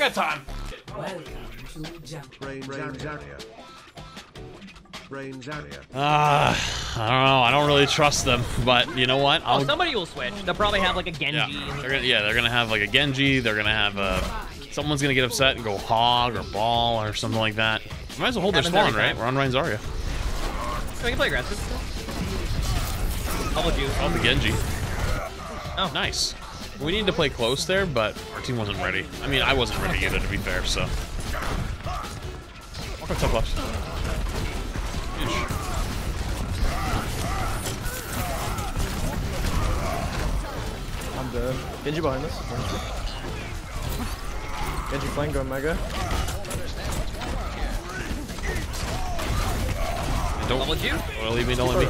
got time. Welcome to jump. Zarya. I don't know. I don't really trust them, but you know what? I'll... Oh, somebody will switch. They'll probably have like a Genji. Yeah. They're gonna have like a Genji. They're gonna have a. Someone's gonna get upset and go hog or ball or something like that. Might as well hold their spawn, right? We're on Rein Zarya. So we can play aggressive. Double juice. Oh, the Genji. Oh, nice. We need to play close there, but our team wasn't ready. I mean, I wasn't ready either, to be fair. So. Walk on top left. I'm dead. Genji behind us. Genji flank going mega. Don't leave me, don't let me.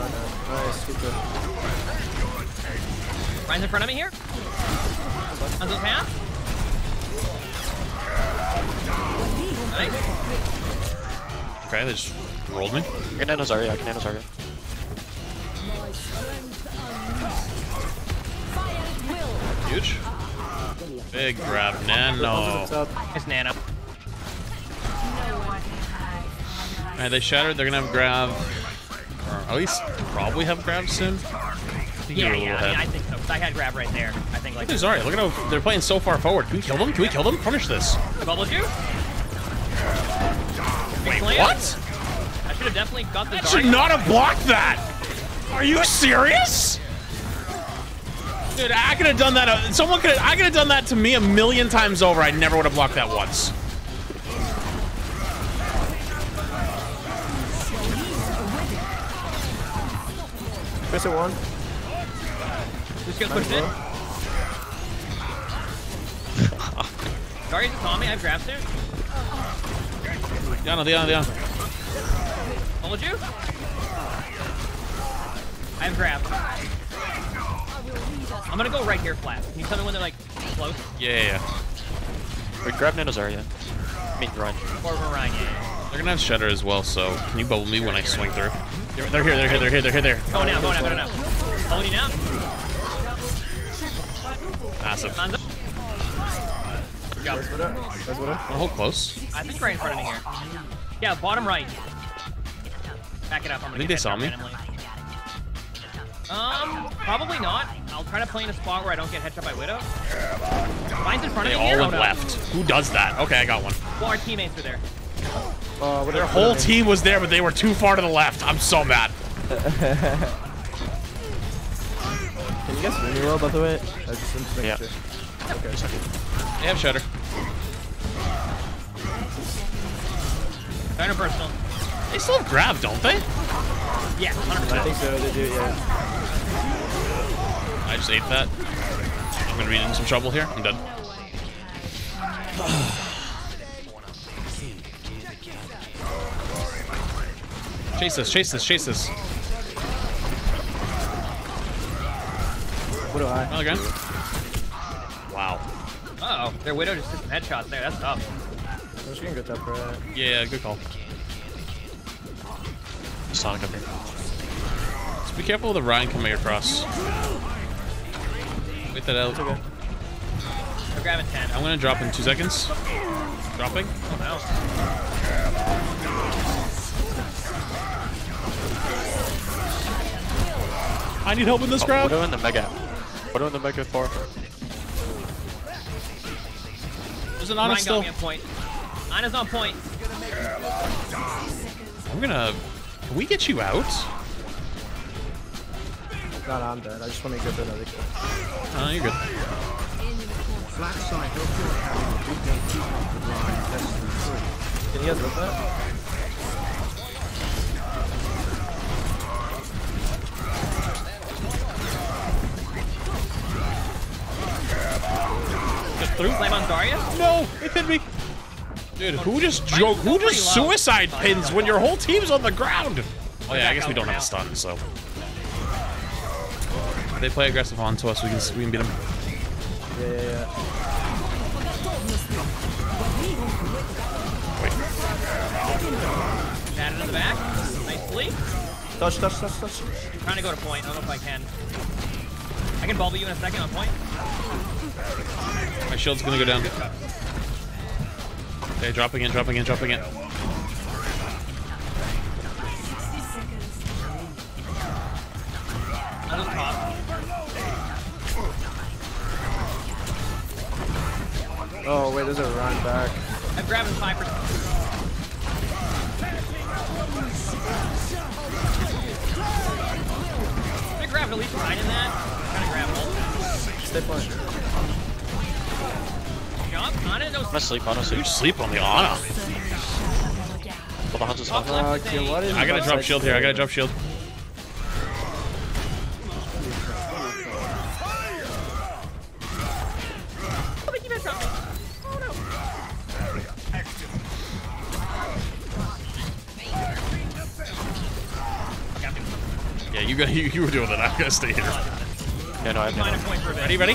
Nice, good. Ryan's in front of me here. On this half. Nice. Okay, they just rolled me. I can nano Zarya, Huge. Big grab, nano. It's nano. Alright, they shattered. They're gonna have grab. Or at least probably have grab soon. Yeah, I think so. I had grab right there. I think like. Zarya, look at how they're playing so far forward. Can we kill them? Punish this. Bubble you? Wait, what? I should have definitely got the. That should not have blocked that. Are you serious? Dude, I could have done that. I could have done that to me a million times over. I never would have blocked that once. Miss it one. Just get pushed in. Zarya's call me. I've grabbed it. Down. Hold you. I've grabbed. I'm gonna go right here flat. Can you tell me when they're like close? Yeah. Wait, grab nano Zarya. I mean, Ryan. Or Ryan, yeah. They're gonna have Shudder as well, so can you bubble me when I swing through? They're here. Go now. Hold you down. Massive. Go. Hold close. I think right in front of me here. Yeah, bottom right. Back it up. I think they saw me. Randomly. Probably not. I'll try to play in a spot where I don't get headshot by Widow. Mine's in front of me. They all went left. Who does that? Okay, I got one. Well, our teammates were there. Their whole team was there, but they were too far to the left. I'm so mad. Can you guys hear me well, by the way? I just didn't make sure. Okay. They have Shudder. Kind of personal. They still have grab, don't they? Yeah, 100%. I think so, they do, yeah. I just ate that. I'm gonna be in some trouble here. I'm dead. Chase this. What do I? Oh, again? Wow. Uh-oh, their Widow just did some headshots there. That's tough. She can get that for that. Yeah, good call. Sonic up here. So be careful with the Ryan coming across. Wait that out. Okay. I'm grabbing 10. I'm gonna drop in 2 seconds. Dropping. Oh no. I need help with this grab. What are in the mega? What are in the mega for? There's an Ana still. Ana's on point. Can we get you out? No, I'm dead. I just want to get another kill. Oh, you're good. Can you guys rip that? Just threw flame on Zarya? No! It hit me! Dude, who just suicide pins when your whole team's on the ground? Oh yeah, I guess we don't have a stun, so. If they play aggressive onto us, we can beat them. Yeah. Wait. Batted in the back, nicely. Touch. I'm trying to go to point, I don't know if I can. I can bubble you in a second on point. My shield's gonna go down. Okay, dropping in, dropping in, dropping in. Oh, wait, there's a run back. I'm grabbing 5%. Can I grab relief right in that? I'm trying to grab it. Stay put. Jump? Ana doesn't. I'm gonna sleep on us. You sleep on the Ana. Well, the I gotta drop shield here. I gotta drop shield. You were doing that. I'm gonna stay here. Yeah, no, I have no point for a bit. Ready, ready?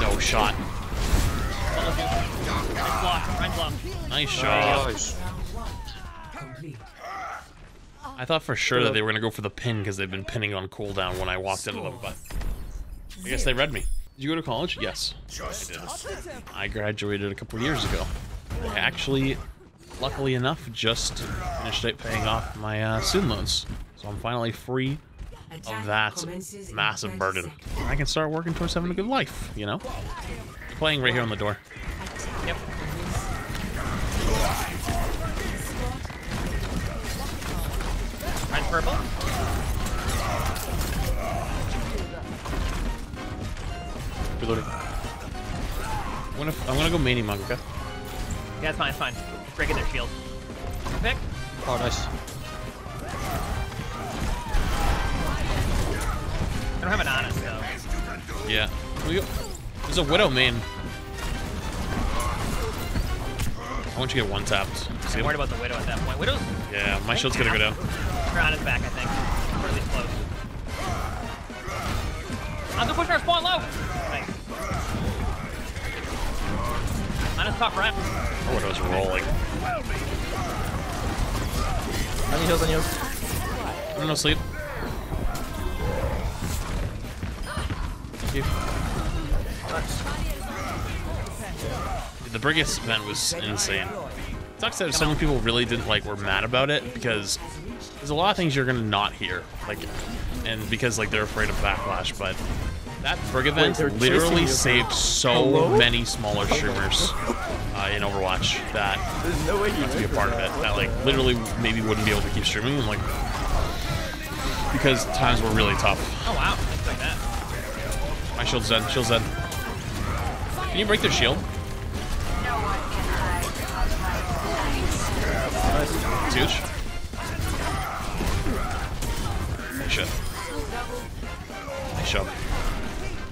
No shot. Nice shot. Nice. I thought for sure that they were gonna go for the pin because they've been pinning on cooldown when I walked into them, but I guess they read me. Did you go to college? Yes, I did. I graduated a couple years ago. I actually, luckily enough, just finished up paying off my student loans, so I'm finally free of that massive burden. I can start working towards having a good life, you know? Playing right here on the door. Yep. I'm purple. Reloading. I'm gonna go mini monk, okay? Yeah, it's fine, it's fine. Breaking their shield. Pick. Oh, nice. I don't have an Ana, so. Yeah. There's a Widow main. I want you to get one tapped. I'm worried about the Widow at that point. Widow's. Yeah, my shield's gonna go down. Her Ana's back, I think. Or at least close. I'm gonna push our spawn low! Nice. Ana's top right. Oh, it was rolling. I need heals, I need heals. I'm gonna sleep. Thank you. Nice. The Brigitte spend was insane. It sucks that some people really didn't like, were mad about it, because there's a lot of things you're gonna not hear, like, and because like they're afraid of backlash, but that Brig event literally saved so many smaller streamers in Overwatch that there's no way you to be a part of it. That like literally maybe wouldn't be able to keep streaming, and like because times were really tough. Oh wow, that's like that. My shield's dead. Shield's dead. Can you break their shield? That's huge. Nice shot. Nice shot.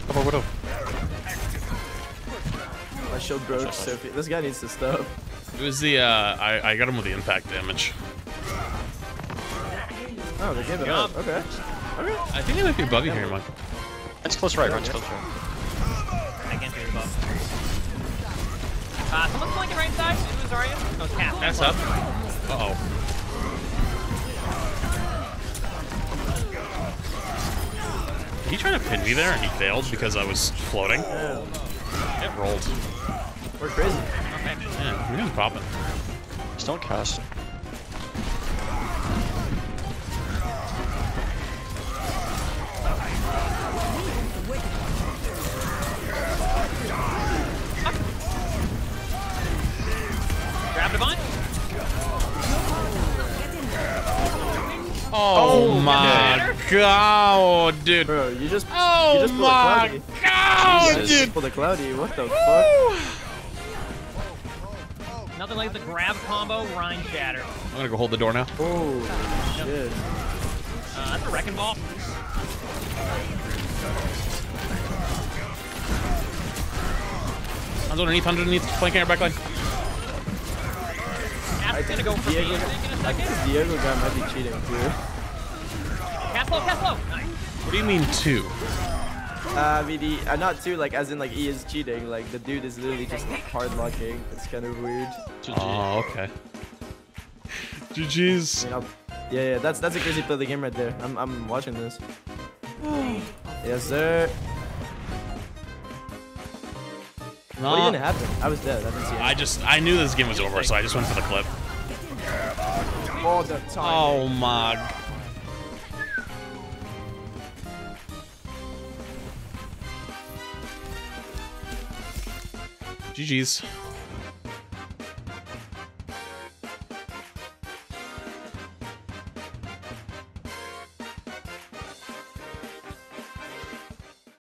Come on, Widow. My shield broke, Sophie. This guy needs to stop. It was the, I got him with the impact damage. Oh, they gave it up. Okay. Okay. I think it might be Bubby here, Mike. That's close right, Run's close right. I can't do it, Bob. Someone's going to right side. It was Zarya. No, cap. That's up. Uh-oh. He tried to pin me there and he failed because I was floating. It rolled. We're crazy. Yeah, we're gonna pop it. Just don't cast. Grab Divine. Oh my god, dude. Bro, you just pulled a Cloudy. God, dude. Pulled a Cloudy. What the fuck? Nothing like the grab combo, Reinhardt shatter. I'm gonna go hold the door now. Oh, shit. That's a Wrecking Ball. Hands underneath, flanking our backline. Cap's gonna go for me in a second. I think Diego guy might be cheating, too. Cast low, nice. What do you mean two? I mean, not two, like as in like he is cheating. Like the dude is literally just hard locking. It's kind of weird. GG. Oh, okay. GG's. I mean, yeah, that's a crazy play of the game right there. I'm watching this. Yes, sir. What even happened? I was dead. I didn't see it. I knew this game was over, so I just went for the clip. Oh my. GG's.